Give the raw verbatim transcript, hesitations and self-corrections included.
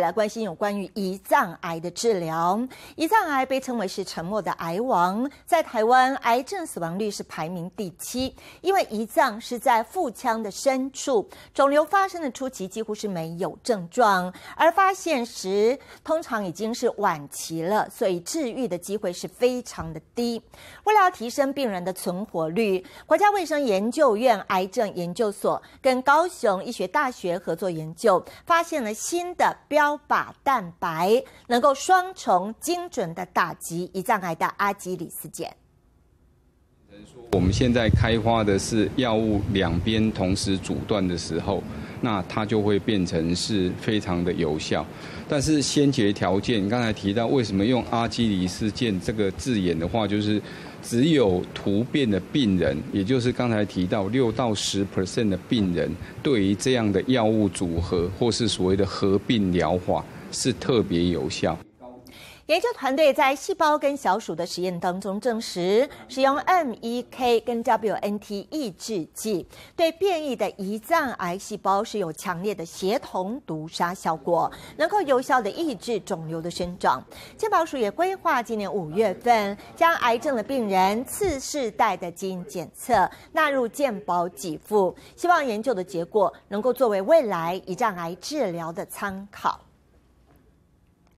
来关心有关于胰脏癌的治疗。胰脏癌被称为是沉默的癌王，在台湾癌症死亡率是排名第七，因为胰脏是在腹腔的深处，肿瘤发生的初期几乎是没有症状，而发现时通常已经是晚期了，所以治愈的机会是非常的低。为了要提升病人的存活率，国家卫生研究院癌症研究所跟高雄医学大学合作研究，发现了新的标标靶蛋白能够双重精准的打击胰脏癌的阿基里斯腱。我们现在开发的是药物两边同时阻断的时候，那它就会变成是非常的有效。但是先决条件，刚才提到为什么用阿基里斯腱这个字眼的话，就是只有突变的病人，也就是刚才提到六到十 percent 的病人，对于这样的药物组合或是所谓的合并疗法是特别有效。研究团队在细胞跟小鼠的实验当中证实，使用 M E K 跟 W N T 抑制剂对变异的胰脏癌细胞是有强烈的协同毒杀效果，能够有效的抑制肿瘤的生长。健保署也规划今年五月份将癌症的病人次世代的基因检测纳入健保给付，希望研究的结果能够作为未来胰脏癌治疗的参考。